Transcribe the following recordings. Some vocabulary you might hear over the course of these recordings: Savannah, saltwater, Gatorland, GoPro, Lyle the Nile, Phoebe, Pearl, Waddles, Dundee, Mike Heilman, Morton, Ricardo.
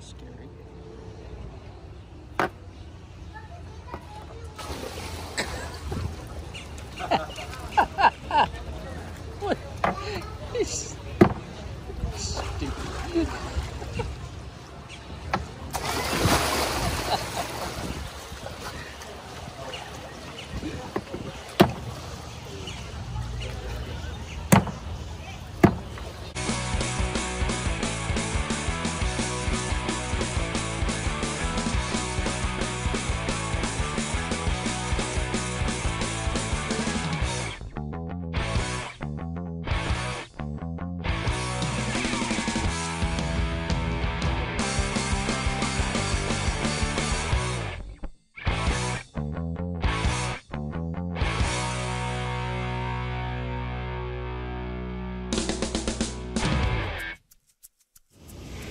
That's scary. What? He's stupid.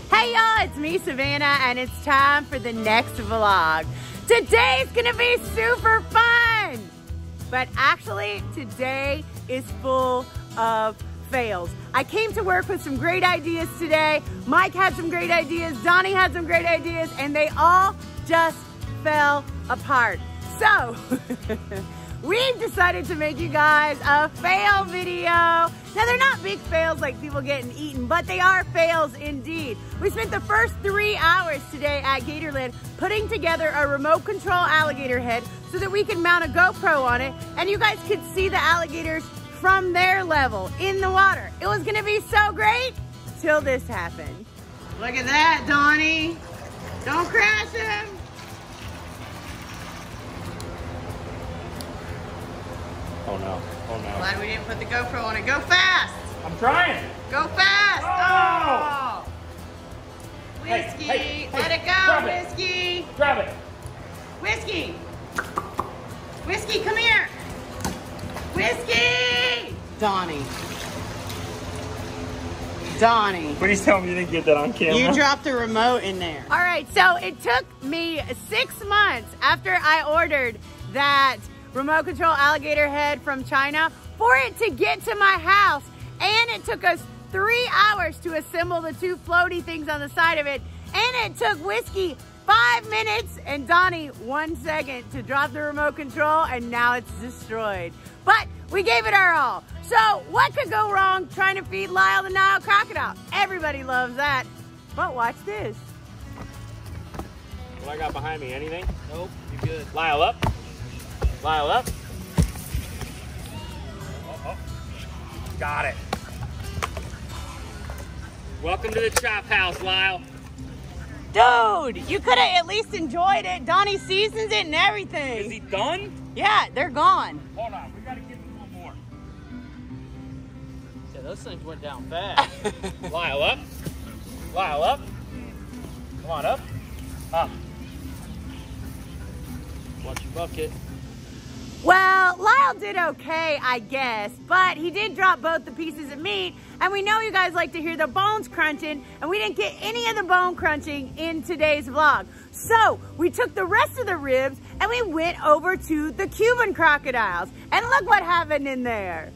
Hey y'all, it's me Savannah and it's time for the next vlog. Today's gonna be super fun! But actually, today is full of fails. I came to work with some great ideas today. Mike had some great ideas, Donnie had some great ideas, and they all just fell apart. So, we've decided to make you guys a fail video. Now they're not big fails like people getting eaten, but they are fails indeed. We spent the first 3 hours today at Gatorland putting together a remote control alligator head so that we could mount a GoPro on it and you guys could see the alligators from their level in the water. It was gonna be so great till this happened. Look at that, Donnie. Don't crash him. Oh no, oh no. Glad we didn't put the GoPro on it. Go fast! I'm trying! Go fast! Oh! Oh. Whiskey, hey. Let it go, grab Whiskey! It. Grab it! Whiskey! Whiskey, come here! Whiskey! Donnie. Donnie. Please tell me you didn't get that on camera. You dropped the remote in there. All right, so it took me 6 months after I ordered that remote control alligator head from China for it to get to my house, and it took us 3 hours to assemble the two floaty things on the side of it, and it took Whiskey 5 minutes and Donnie 1 second to drop the remote control, and now it's destroyed. But we gave it our all. So what could go wrong trying to feed Lyle the Nile crocodile? Everybody loves that, but watch this. What I got behind me, anything? Nope, you good. Lyle up. Lyle up. Oh. Got it. Welcome to the chop house, Lyle. Dude, you could have at least enjoyed it. Donnie seasons it and everything. Is he done? Yeah, they're gone. Hold on, we gotta give him one more. Yeah, those things went down fast. Lyle up. Lyle up. Come on up. Up. Watch your bucket. Well, Lyle did okay, I guess, but he did drop both the pieces of meat, and we know you guys like to hear the bones crunching, and we didn't get any of the bone crunching in today's vlog. So we took the rest of the ribs and we went over to the Cuban crocodiles, and look what happened in there.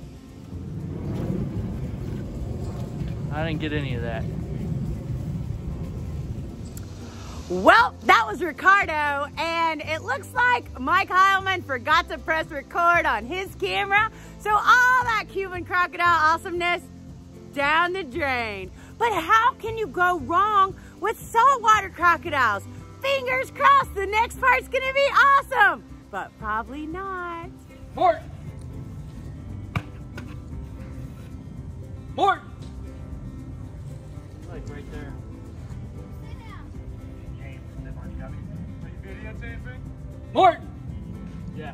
I didn't get any of that. Well, that was Ricardo, and it looks like Mike Heilman forgot to press record on his camera, so all that Cuban crocodile awesomeness down the drain. But how can you go wrong with saltwater crocodiles? Fingers crossed, the next part's gonna be awesome, but probably not. Morton! Morton! Like right there. Morton! Yeah.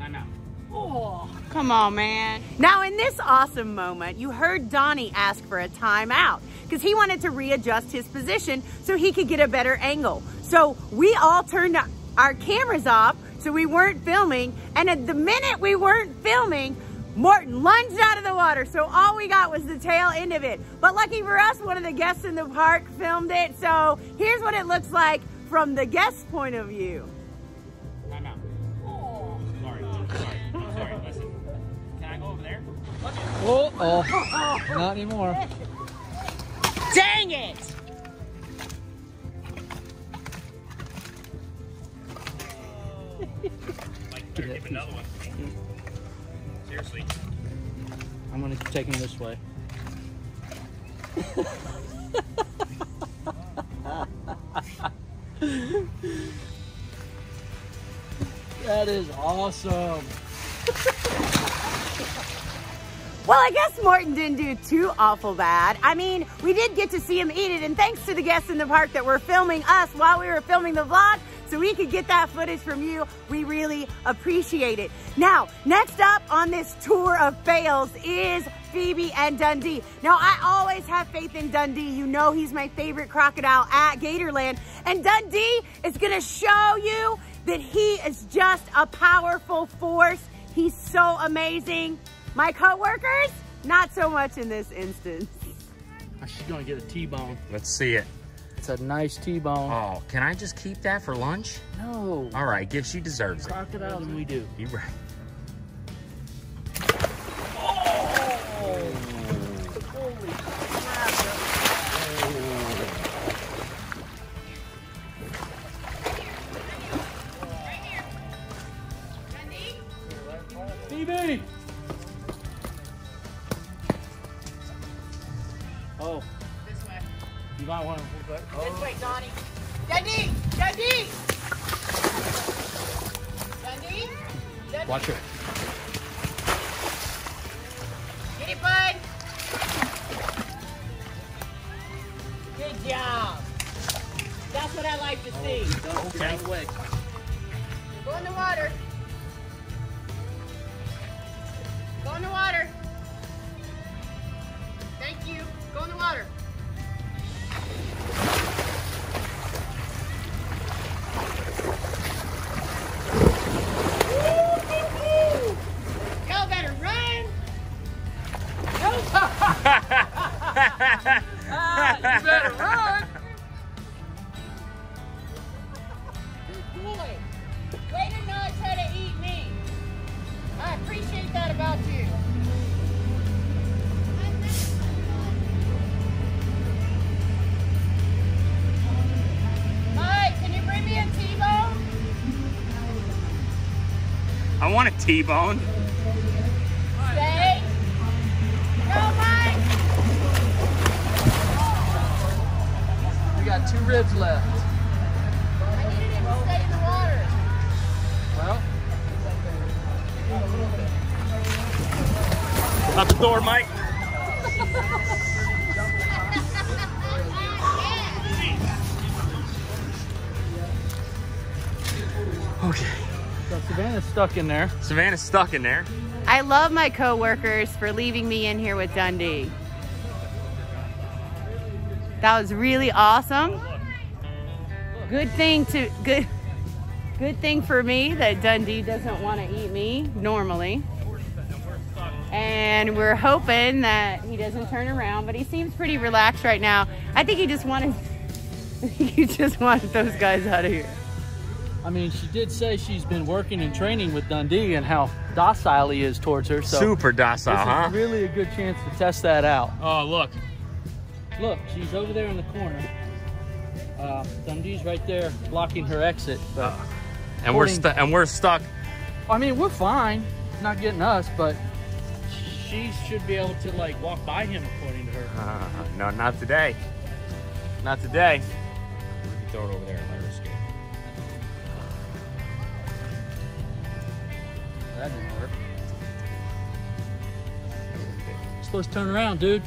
I know. Oh, come on, man. Now, in this awesome moment, you heard Donnie ask for a timeout because he wanted to readjust his position so he could get a better angle. So we all turned our cameras off so we weren't filming. And at the minute we weren't filming, Morton lunged out of the water, so all we got was the tail end of it. But lucky for us, one of the guests in the park filmed it, so here's what it looks like from the guest's point of view. Time out. Oh. Sorry, listen. Can I go over there? Oh, not anymore. Dang it! Give me another one. Seriously. I'm gonna take him this way. That is awesome. Well, I guess Morton didn't do too awful bad. I mean, we did get to see him eat it, and thanks to the guests in the park that were filming us while we were filming the vlog, so we could get that footage from you. We really appreciate it. Now, next up on this tour of fails is Phoebe and Dundee. Now, I always have faith in Dundee. You know he's my favorite crocodile at Gatorland. And Dundee is gonna show you that he is just a powerful force. He's so amazing. My co-workers, not so much in this instance. She's gonna get a T-bone. Let's see it. It's a nice T-bone. Oh, can I just keep that for lunch? No. All right, give, she deserves it. Crocodile than we do. You're right. Oh. This way. You might want to move that. Oh. This way, Donnie. Dundee! Dundee! Dundee! Dundee! Watch it. Get it, bud! Good job! That's what I like to see. Oh, okay. Out of the way. Go in the water. Go in the water. Thank you. Go in the water. Y'all better run. Nope. You better run. Good boy. Way to not try to eat me. I appreciate that about you. I want a T-bone. Stay. Go, Mike. We got 2 ribs left. I needed him to stay in the water. Well. Out the door, Mike. Okay. So Savannah's stuck in there. Savannah's stuck in there. I love my co-workers for leaving me in here with Dundee. That was really awesome. Good thing for me that Dundee doesn't want to eat me normally. And we're hoping that he doesn't turn around, but he seems pretty relaxed right now. I think he just wanted those guys out of here. I mean, she did say she's been working and training with Dundee and how docile he is towards her. So super docile, this is huh? Really a good chance to test that out. Oh, look. Look, she's over there in the corner. Dundee's right there blocking her exit. But and we're stuck. I mean, we're fine. It's not getting us, but she should be able to like walk by him according to her. No, not today. Not today. We can throw it over there and let her escape. That didn't work. You're supposed to turn around, dude.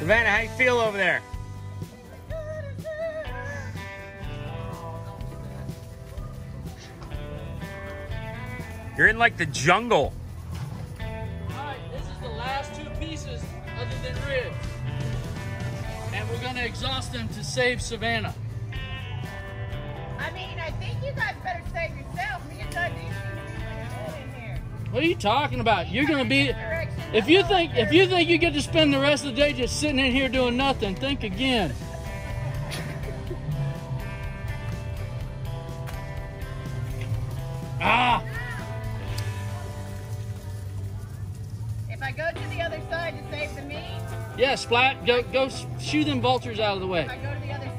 Savannah, how you feel over there? You're in like the jungle. Alright, this is the last 2 pieces other than ribs. And we're gonna exhaust them to save Savannah. I mean, I think you guys better save yourself. Me and Dundee doing in here. What are you talking about? You're gonna be if you think you get to spend the rest of the day just sitting in here doing nothing, think again. Ah! If I go to the other side to save the meat. Yeah, Splat, go shoo them vultures out of the way. If I go to the other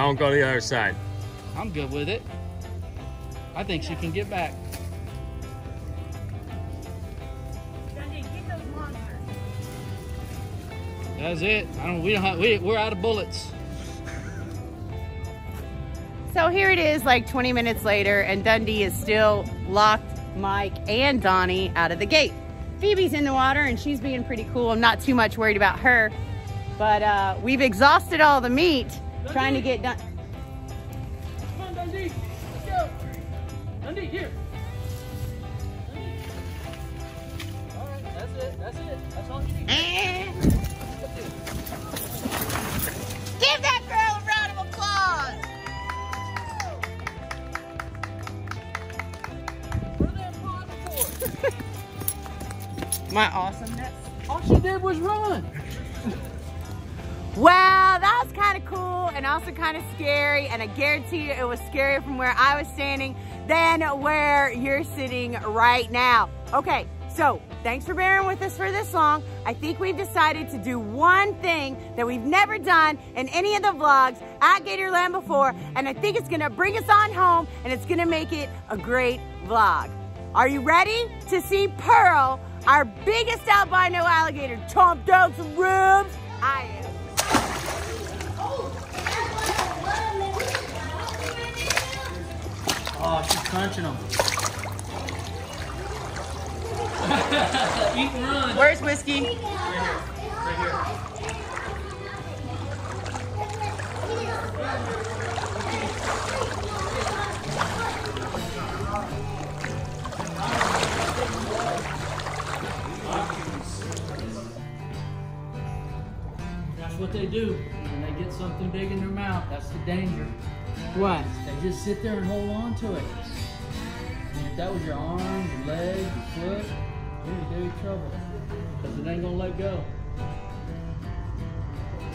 Don't go to the other side. I'm good with it. I think she can get back. Dundee, get those monsters. That's it. We're out of bullets. So here it is, like 20 minutes later, and Dundee is still locked Mike and Donnie out of the gate. Phoebe's in the water and she's being pretty cool. I'm not too much worried about her, but we've exhausted all the meat Dundee. Trying to get done. Come on, Dundee, let's go. Dundee, here. Dundee. All right, that's it, that's it. That's all you need. Give that girl a round of applause. What are they applauding for? My awesomeness. All she did was run. Wow, that was kind of cool and also kind of scary, and I guarantee you it was scarier from where I was standing than where you're sitting right now. Okay, so thanks for bearing with us for this long. I think we've decided to do one thing that we've never done in any of the vlogs at Gatorland before, and I think it's gonna bring us on home and it's gonna make it a great vlog. Are you ready to see Pearl, our biggest albino alligator, chomped out some ribs? I am. Oh, she's punching them. Eat and run. Where's Whiskey? Right here. That's what they do when they get something big in their mouth. That's the danger. What? They just sit there and hold on to it. And if that was your arm, your leg, your foot, you'd be in trouble. Because it ain't gonna let go.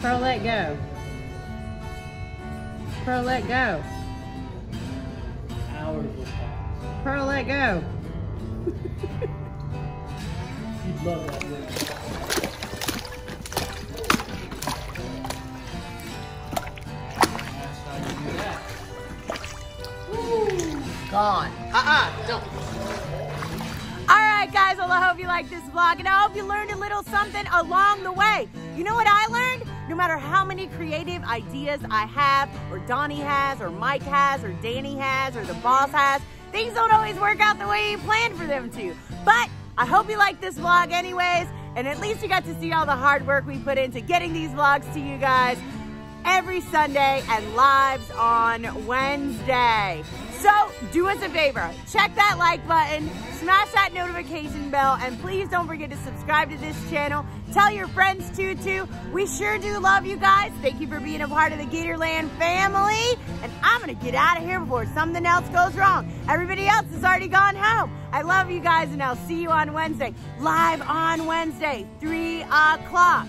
Pearl, let go. Pearl, let go. Hours will pass. Pearl, let go. You'd love that word. Gone. Don't. Alright guys, well, I hope you liked this vlog and I hope you learned a little something along the way. You know what I learned? No matter how many creative ideas I have, or Donnie has, or Mike has, or Danny has, or the boss has, things don't always work out the way you planned for them to. But I hope you liked this vlog anyways, and at least you got to see all the hard work we put into getting these vlogs to you guys every Sunday and lives on Wednesday. So do us a favor, check that like button, smash that notification bell, and please don't forget to subscribe to this channel. Tell your friends too. We sure do love you guys. Thank you for being a part of the Gatorland family. And I'm gonna get out of here before something else goes wrong. Everybody else has already gone home. I love you guys and I'll see you on Wednesday. Live on Wednesday, 3 o'clock.